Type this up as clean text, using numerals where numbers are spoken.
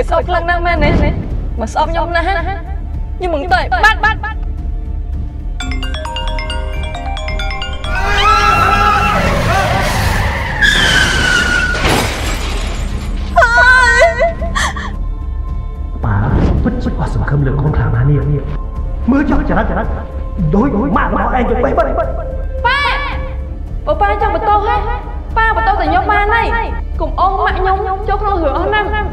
buổi sọc lăng năng men này mà sọc nhóm na nhưng mà tẩy bắt bất quá sự khâm lượng không làm anh nhiều nhiều mới cho chả đối mà anh chuẩn ba chẳng bật tao hết ba bật tao từ nhóm ba này cùng ông mẹ nhóm cho nó hưởng năm